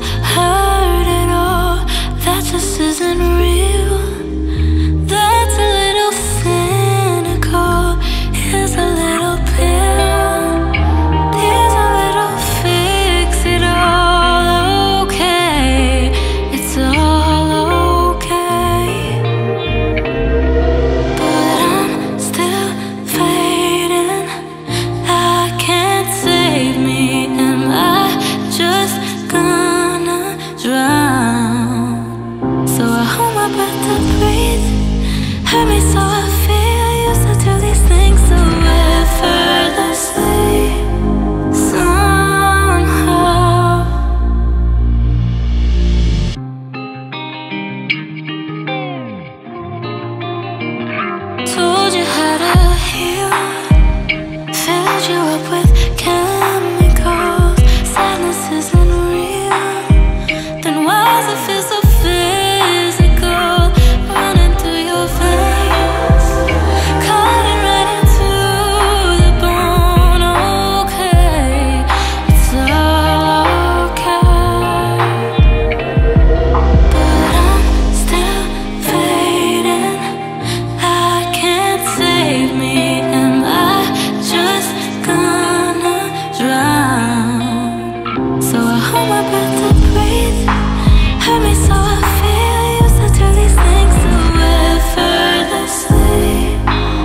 hurt at all. That just isn't real. That's a little cynical. Here's a little pill. Here's a little fix it all. Okay, it's all okay. But I'm still fading. I can't save me. Am I just gonna drown? So I hold my breath to breathe. Hurt me so I feel. Used to do these things so effortlessly. Somehow told you how to heal, filled you up with chemicals. Sadness isn't real. Then why does it feel so physical? Running through your veins, cutting right into the bone. Okay, it's all okay. But I'm still fading. I can't save me. Am I just gonna drown? So I hold my breath to breathe. Hurt me so I feel. Used to do these things so effortlessly. Somehow hold my breath to breathe.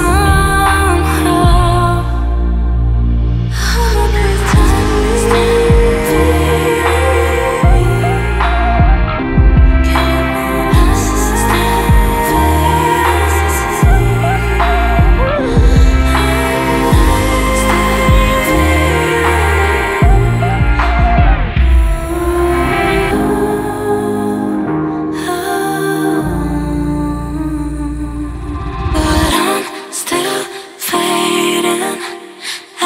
But I'm still fading. I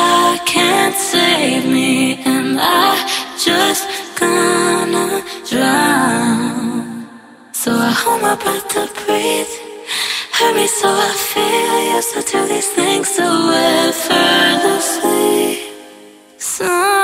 can't save me. Am I just gonna drown? So I hold my breath to breathe. Hurt me so I feel. Used to do these things so effortlessly. So